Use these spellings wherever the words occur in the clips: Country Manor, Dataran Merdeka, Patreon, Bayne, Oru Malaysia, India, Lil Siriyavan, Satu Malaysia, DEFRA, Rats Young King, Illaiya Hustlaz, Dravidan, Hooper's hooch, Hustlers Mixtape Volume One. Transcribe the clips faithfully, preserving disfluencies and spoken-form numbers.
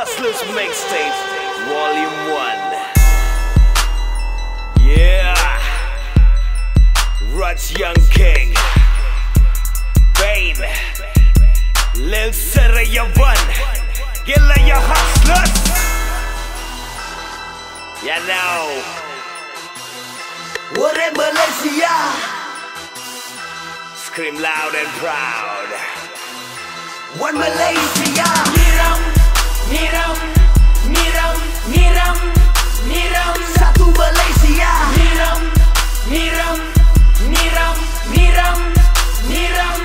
Hustlers Mixtape Volume One. Yeah, Rats Young King, Bayne, Lil Siriyavan, gila ya Hustlers. Ya now, Oru Malaysia, scream loud and proud. One Malaysia, niram, niram, niram, niram, niram. Satu Malaysia, niram, niram, niram, niram, niram.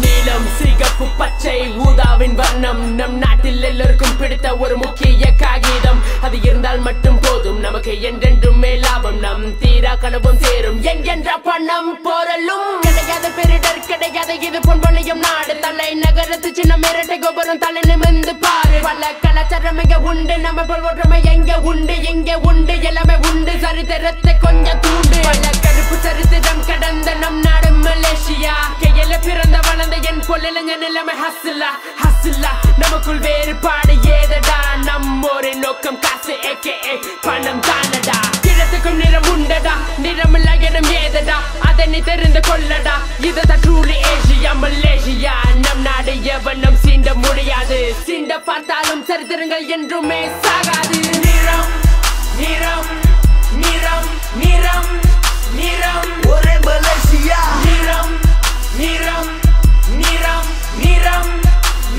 Nilam sigapu pachai udavin varnam nam naatil ellarkum piditha oru mukkiya kaagidam adu irundal mattum podum namakku endendrum meelavam nam theera kanavum serum engendra pannam poralum kadaiyaatha perider kadaiyaatha idu ponvaliyum naadu thanai nagarathu chinna meratai gobaram thanai nimindu paaru pala kalacharam enga undu namal orume enga undu enga undu elame undu saritharathai konja thoondi pala kadupu sarithram kadandha nam naadu Malaysia kayila pirandha valanda en pollila njan elame hustler hustler namakul veru paadu edada nammore nokkam kaase aka panam thanada kirathukum niram undada niramullayanam edada adani therinde kollada idha truly Asia Malaysia nam naadu evanam sinda mudiyadu sinda paarthalum sarithirangal endrume saagadu niram niram niram niram niram Oru Malaysia niram niram niram niram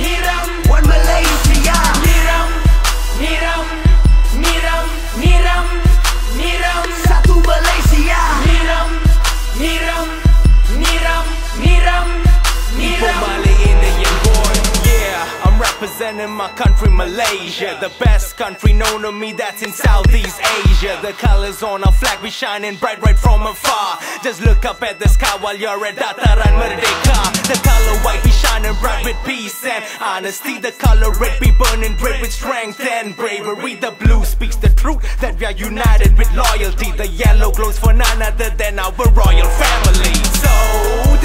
niram one Malaysia niram niram niram niram niram Satu Malaysia niram niram niram niram niram Mali Indian boy yeah I'm representing my country Malaysia the best country known to me that's in Southeast Asia the colors on our flag we shining bright right from afar just look up at the sky while you're at Dataran Merdeka the color white we shining bright with peace and honesty the color red we burning bright with strength and bravery the blue speaks the truth that we are united with loyalty the yellow glows for none other than our royal family so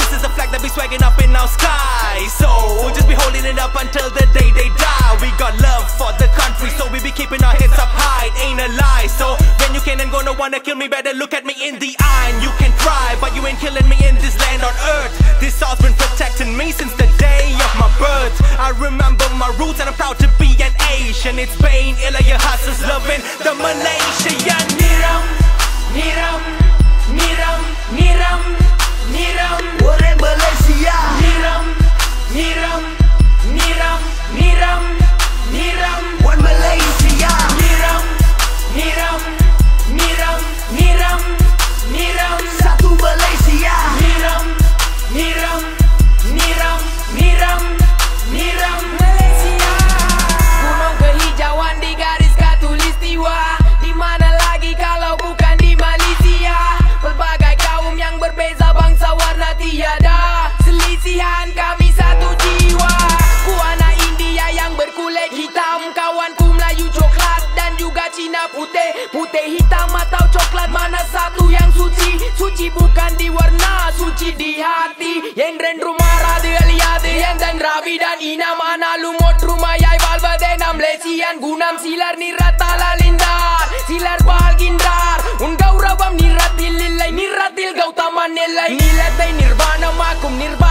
this is the flag that we swagging up in our sky so just be holding it up until the day they die we got love for the country so we be keeping our heads up high it ain't a lie so when you can and gonna wanna kill me better look at me in the eye and you can try but you ain't killing me in this land on earth this soul's been protecting me since the day of my birth I remember my roots and I'm proud to be an Asian it's Bayne ilaya hustles loving the Malaysia niram niram niram niram niram Oru Malaysia niram niram niram niram niram one Malaysia niram niram niram niram niram Satu Malaysia niram niram niram niram niram Malaysia gunung kehijauan di garis khatulistiwa di mana lagi kalau bukan di Malaysia pelbagai kaum yang berbeza bangsa warna tiada selisihan kami satu jiwa ku anak India yang berkulit hitam kawanku Melayu coklat dan juga Cina putih putih hitam atau coklat mana satu yang suci suci bukan di warna suci di hati yang rendrum Ravidan ina mana lumot rumayai valvade nam lesian gunam silar nirattalalindar silar valgindar un gauravam nirathil illai nirathil gauthaman illai nilathai nirvanamakum nir